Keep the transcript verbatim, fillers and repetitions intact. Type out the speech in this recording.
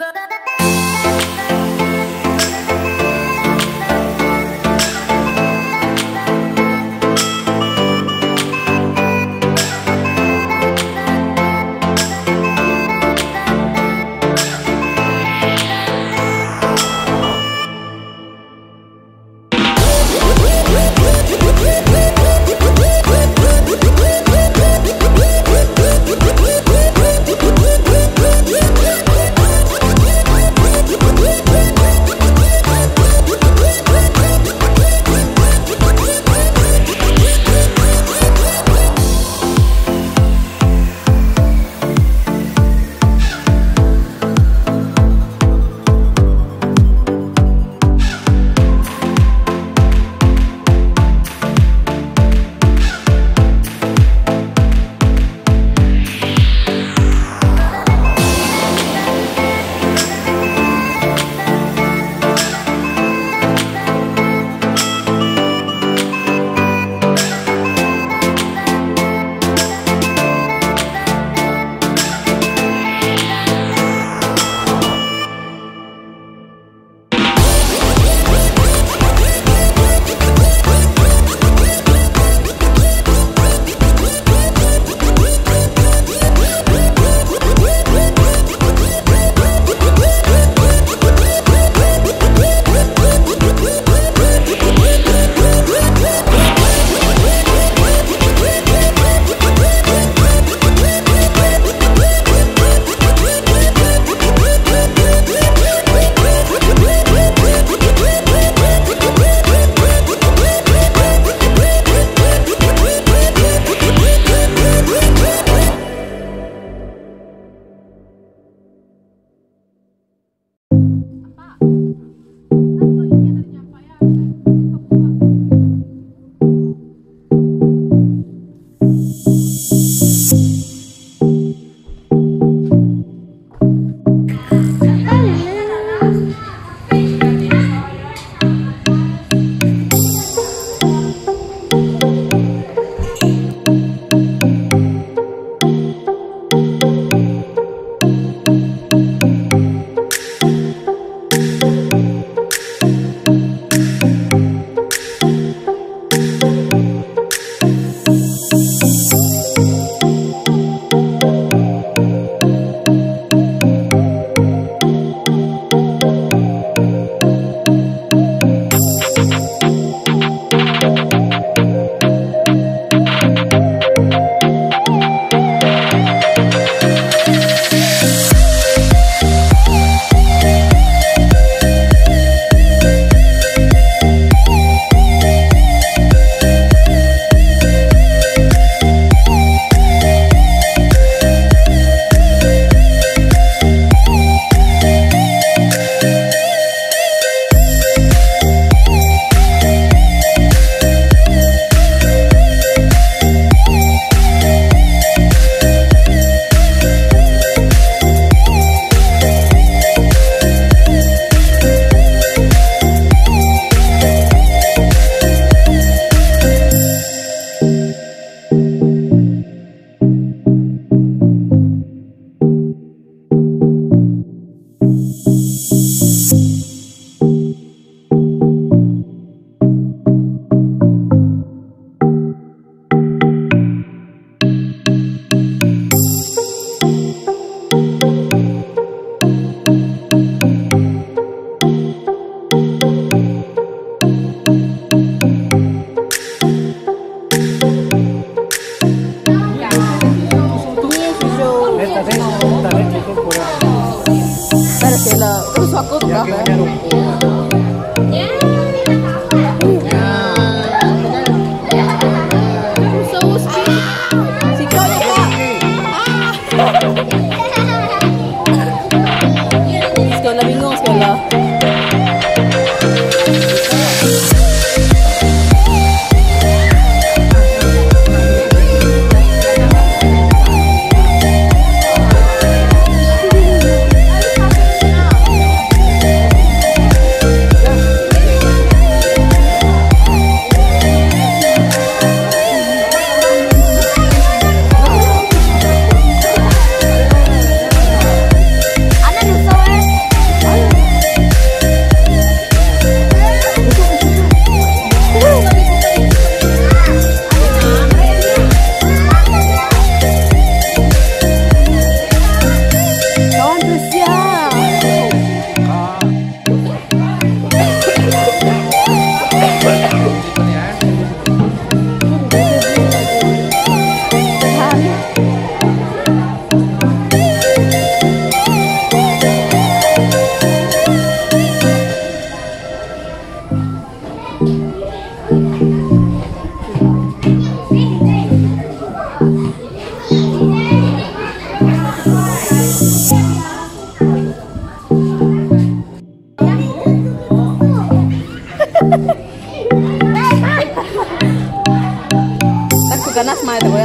Another flower. ganas madre.